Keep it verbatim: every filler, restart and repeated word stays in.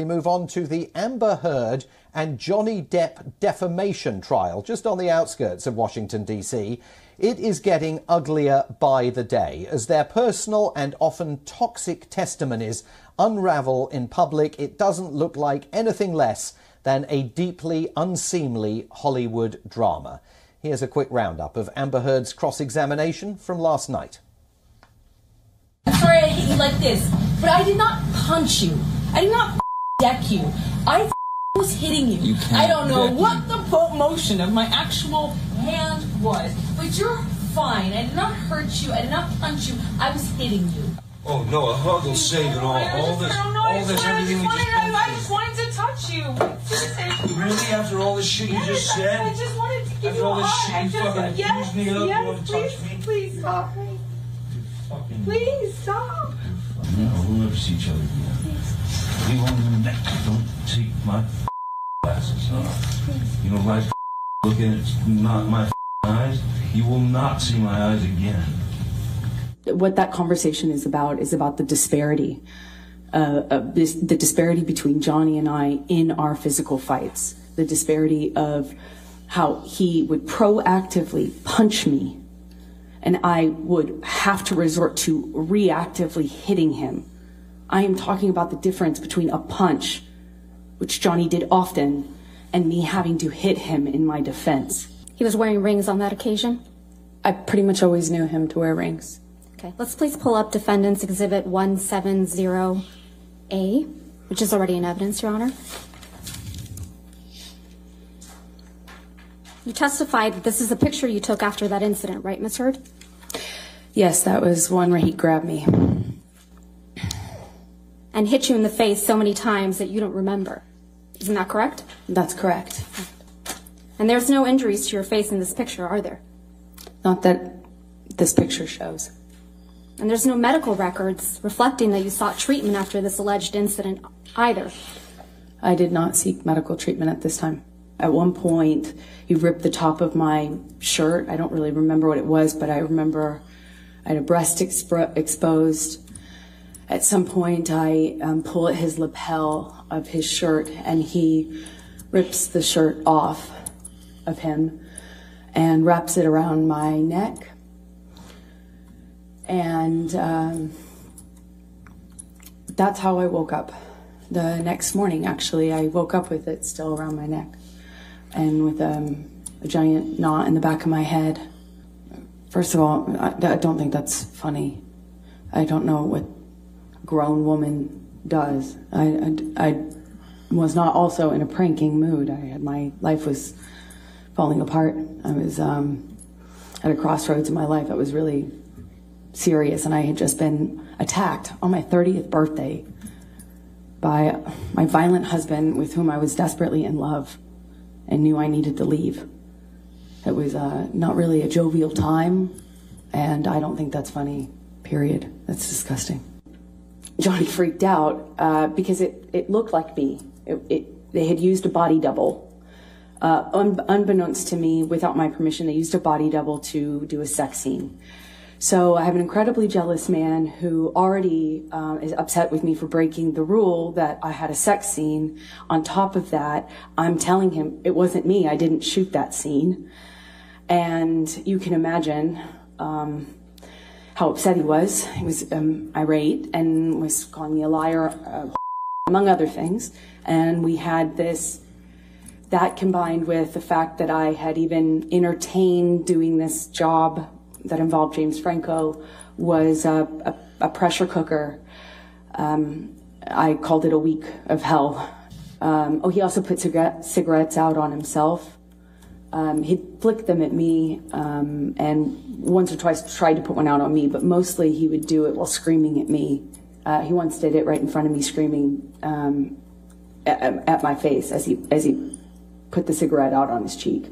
We move on to the Amber Heard and Johnny Depp defamation trial, just on the outskirts of Washington, D C. It is getting uglier by the day. As their personal and often toxic testimonies unravel in public, it doesn't look like anything less than a deeply unseemly Hollywood drama. Here's a quick roundup of Amber Heard's cross-examination from last night. I'm sorry I hit you like this, but I did not punch you. I did not deck you. I was hitting you. you I don't know what the motion of my actual hand was, but you're fine. I did not hurt you. I did not punch you. I was hitting you. Oh no, a hug will save it all. All this, all this, everything you just said. I just wanted to touch you. Really? After all this shit you just said? I just wanted to give you a hug. After all this shit you fucking abused me up, you want to touch me? Please stop. Please stop. No, we'll never see each other again. You want them neck, don't take my glasses off. You don't like looking at not my eyes. You will not see my eyes again. What that conversation is about is about the disparity, uh, of this, the disparity between Johnny and I in our physical fights. The disparity of how he would proactively punch me, and I would have to resort to reactively hitting him. I am talking about the difference between a punch, which Johnny did often, and me having to hit him in my defense. He was wearing rings on that occasion? I pretty much always knew him to wear rings. Okay, let's please pull up Defendant's Exhibit one seventy A, which is already in evidence, Your Honor. You testified that this is a picture you took after that incident, right, Miz Heard? Yes, that was one where he grabbed me. And hit you in the face so many times that you don't remember. Isn't that correct? That's correct. And there's no injuries to your face in this picture, are there? Not that this picture shows. And there's no medical records reflecting that you sought treatment after this alleged incident either. I did not seek medical treatment at this time. At one point, he ripped the top of my shirt. I don't really remember what it was, but I remember I had a breast exp- exposed. At some point, I um, pull at his lapel of his shirt, and he rips the shirt off of him and wraps it around my neck. And um, that's how I woke up. The next morning, actually, I woke up with it still around my neck and with um, a giant knot in the back of my head. First of all, I, I don't think that's funny. I don't know what grown woman does. I, I, I was not also in a pranking mood. I had, my life was falling apart. I was um, at a crossroads in my life. I was really serious, and I had just been attacked on my thirtieth birthday by my violent husband, with whom I was desperately in love and knew I needed to leave. It was uh, not really a jovial time, and I don't think that's funny, period. That's disgusting. Johnny freaked out uh, because it, it looked like me. It, it, they had used a body double. Uh, un unbeknownst to me, without my permission, they used a body double to do a sex scene. So I have an incredibly jealous man who already um, is upset with me for breaking the rule that I had a sex scene. On top of that, I'm telling him it wasn't me. I didn't shoot that scene. And you can imagine um, how upset he was. He was um, irate and was calling me a liar, uh, among other things. And we had this, that combined with the fact that I had even entertained doing this job that involved James Franco, was a, a, a pressure cooker. Um, I called it a week of hell. Um, oh, he also put cigarette, cigarettes out on himself. Um, he'd flick them at me, um, and once or twice tried to put one out on me, but mostly he would do it while screaming at me. Uh, he once did it right in front of me, screaming um, at, at my face as he, as he put the cigarette out on his cheek.